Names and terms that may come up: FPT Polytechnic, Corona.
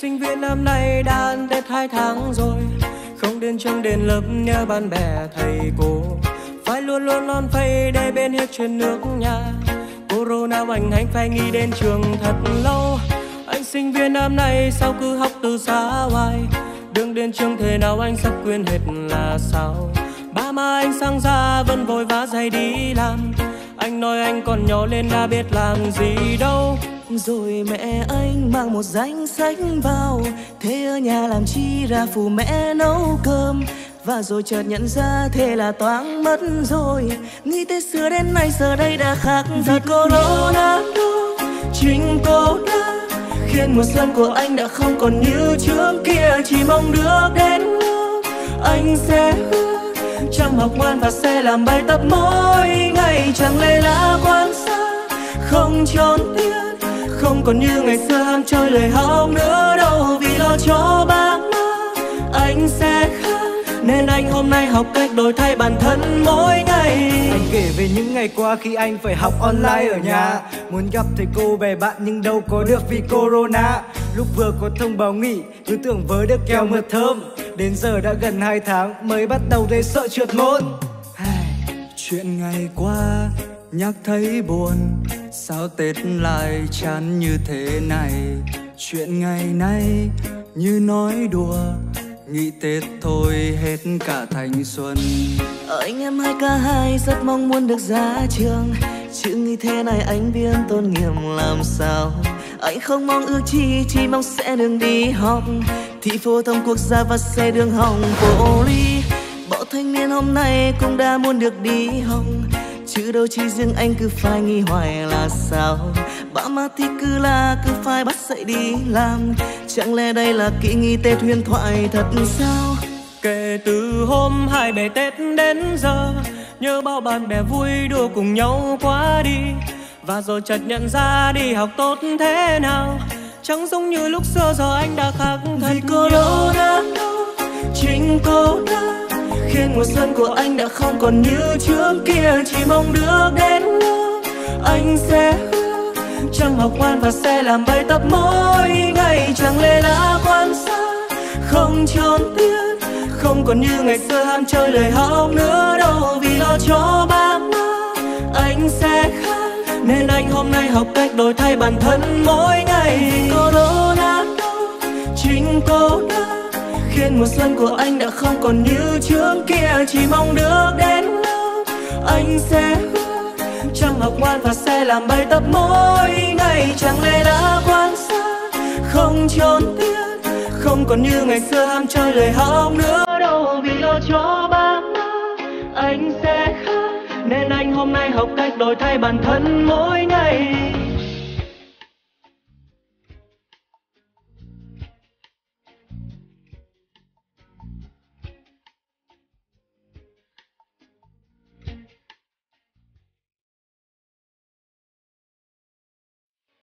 sinh viên năm nay đã ăn Tết 2 tháng rồi, không đến trường đến lớp nhớ bạn bè thầy cô, phải luôn luôn lon phay để bên hết trên nước nhà. Corona hoành hành phải nghĩ đến trường thật lâu. Anh sinh viên năm nay sao cứ học từ xa hoài, đường đến trường thế nào anh sắp quên hết là sao. Ba má anh sang ra vẫn vội vã dậy đi làm, anh nói anh còn nhỏ lên đã biết làm gì đâu. Rồi mẹ anh mang một danh sách vào, thế ở nhà làm chi ra phụ mẹ nấu cơm. Và rồi chợt nhận ra thế là toang mất rồi, nghĩ tới xưa đến nay giờ đây đã khác. Vì Corona đó, chính cô đã khiến mùa xuân của anh đã không còn như trước kia. Chỉ mong được đến lớp anh sẽ chăm học ngoan và sẽ làm bài tập mỗi ngày. Chẳng lẽ là quan sát không trốn tiết, không còn như ngày xưa ham chơi lời học nữa đâu. Vì lo cho ba má anh sẽ khác, nên anh hôm nay học cách đổi thay bản thân mỗi ngày. Anh kể về những ngày qua khi anh phải học online ở nhà, muốn gặp thầy cô bè bạn nhưng đâu có được vì Corona. Lúc vừa có thông báo nghỉ cứ tưởng với được kèo mượt thơm, đến giờ đã gần 2 tháng mới bắt đầu thấy sợ trượt môn. Chuyện ngày qua nhắc thấy buồn, sao Tết lại chán như thế này. Chuyện ngày nay như nói đùa, nghĩ Tết thôi hết cả thanh xuân. Anh em hai ca hai rất mong muốn được ra trường, chứ nghĩ thế này anh biên tôn nghiêm làm sao. Anh không mong ước chi, chỉ mong sẽ đừng đi học, thi phổ thông quốc gia và sẽ đường hỏng poly. Bọn thanh niên hôm nay cũng đã muốn được đi học, chứ đâu chỉ riêng anh cứ phải nghi hoài là sao. Ba má thì cứ phải bắt dậy đi làm, chẳng lẽ đây là kỳ nghỉ Tết huyền thoại thật sao. Kể từ hôm 27 Tết đến giờ, nhớ bao bạn bè vui đùa cùng nhau quá đi. Và rồi chợt nhận ra đi học tốt thế nào, chẳng giống như lúc xưa giờ anh đã khác thật. Vì Corona đó, chính Corona khiến mùa xuân của anh đã không còn như trước kia. Chỉ mong được đến lớp anh sẽ chăm học ngoan và sẽ làm bài tập mỗi ngày. Chẳng lẽ là quan sát không trốn tiết, không còn như ngày xưa ham chơi lời học nữa đâu. Vì lo cho ba má anh sẽ khác, nên anh hôm nay học cách đổi thay bản thân mỗi ngày. Corona đó, chính cô đã khiến mùa xuân của anh đã không còn như trước kia. Chỉ mong được đến lớp anh sẽ chăm học ngoan và sẽ làm bài tập mỗi ngày. Chẳng lẽ đã quan sát không trốn tiết, không còn như ngày xưa ham chơi lời học nữa đâu. Vì lo cho ba má anh sẽ khác, nên anh hôm nay học cách đổi thay bản thân mỗi ngày.